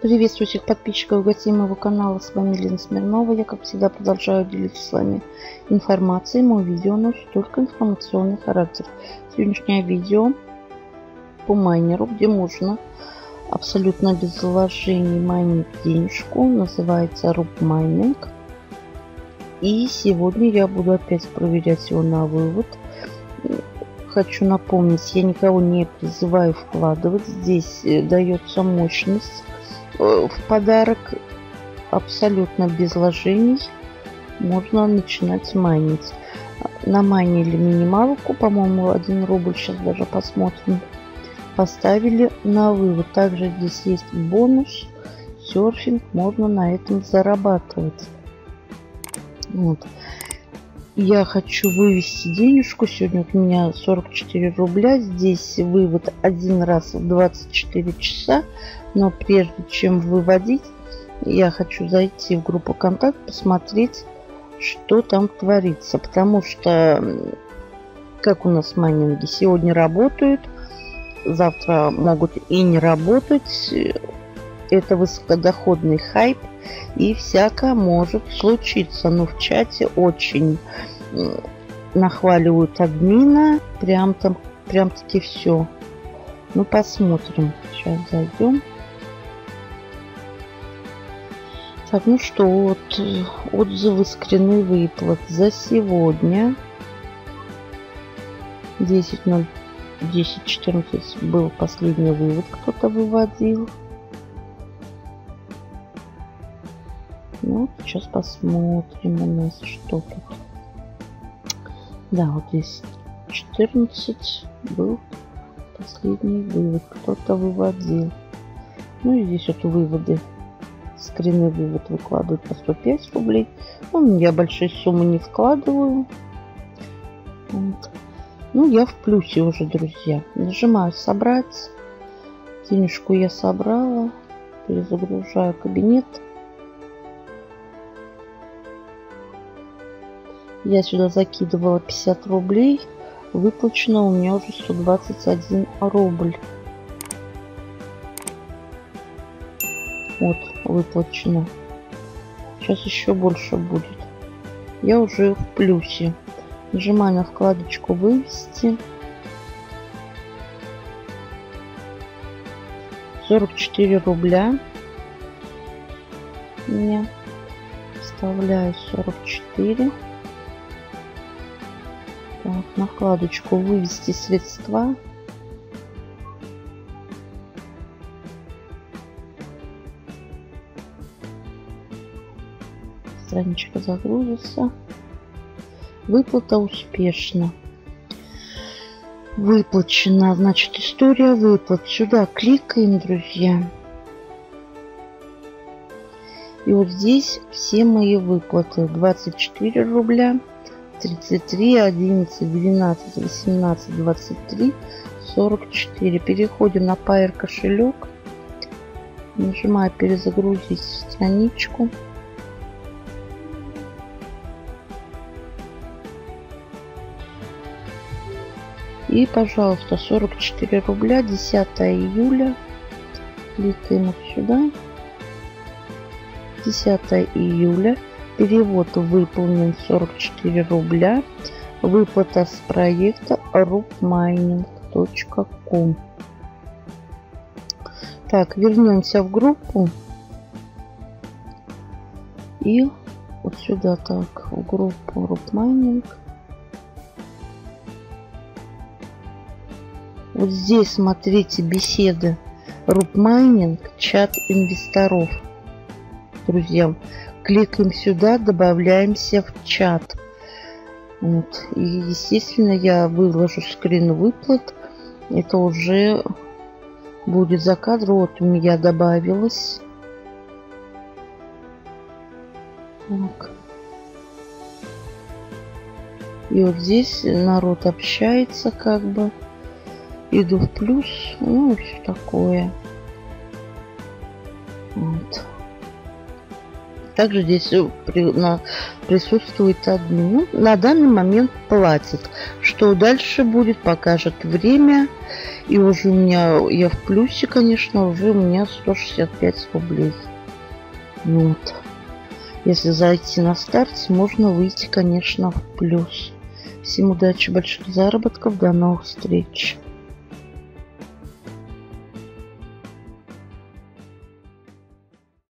Приветствую всех подписчиков и гостей моего канала. С вами Лена Смирнова. Я, как всегда, продолжаю делиться с вами информацией. Мое видео носит только информационный характер. Сегодняшнее видео по майнеру, где можно абсолютно без вложений майнить денежку. Называется RUB Mining. И сегодня я буду опять проверять его на вывод. Хочу напомнить, я никого не призываю вкладывать. Здесь дается мощность в подарок. Абсолютно без вложений можно начинать майнить. Намайнили минималку, по-моему, 1 рубль, сейчас даже посмотрим. Поставили на вывод. Также здесь есть бонус, серфинг, можно на этом зарабатывать. Вот. Я хочу вывести денежку. Сегодня у меня 44 рубля. Здесь вывод один раз в 24 часа. Но прежде чем выводить, я хочу зайти в группу ВКонтакте, посмотреть, что там творится. Потому что, как у нас майнинги, сегодня работают, завтра могут и не работать. Это высокодоходный хайп. И всякое может случиться. Но в чате очень нахваливают админа. Прям-таки все. Ну, посмотрим. Сейчас зайдем. Так, ну что, вот отзывы с скрины выплат за сегодня. 10.14 был последний вывод, кто-то выводил. Ну, сейчас посмотрим у нас, что тут. Да, вот здесь 14 был последний вывод. Кто-то выводил. Ну и здесь вот выводы. Скрины вывод выкладывают по 105 рублей. Ну, я большие суммы не вкладываю. Вот. Ну, я в плюсе уже, друзья. Нажимаю «Собрать». Денежку я собрала. Перезагружаю кабинет. Я сюда закидывала 50 рублей. Выплачено у меня уже 121 рубль. Вот, выплачено. Сейчас еще больше будет. Я уже в плюсе. Нажимаю на вкладочку «Вывести». 44 рубля. Мне вставляю 44. Так, на вкладочку «Вывести средства». Страничка загрузится. Выплата успешна. Выплачена, значит, история выплат. Сюда кликаем, друзья. И вот здесь все мои выплаты. 24 рубля. 33, 11, 12, 18, 23, 44. Переходим на Pair кошелек. Нажимаю «Перезагрузить страничку». И, пожалуйста, 44 рубля, 10 июля. Кликаем вот сюда. 10 июля. Перевод выполнен, 44 рубля. Выплата с проекта rubmining.com. Так, вернемся в группу. И вот сюда, так, в группу rubmining. Вот здесь, смотрите, беседы. Rubmining, чат инвесторов. Друзья, кликаем сюда, добавляемся в чат. Вот. И, естественно, я выложу скрин выплат. Это уже будет за кадром. Вот у меня добавилось. Так. И вот здесь народ общается, как бы. Иду в плюс. Ну и все такое. Вот. Также здесь присутствует админ. На данный момент платит. Что дальше будет, покажет время. И уже у меня, я в плюсе, конечно, уже у меня 165 рублей. Вот. Если зайти на старте, можно выйти, конечно, в плюс. Всем удачи, больших заработков, до новых встреч.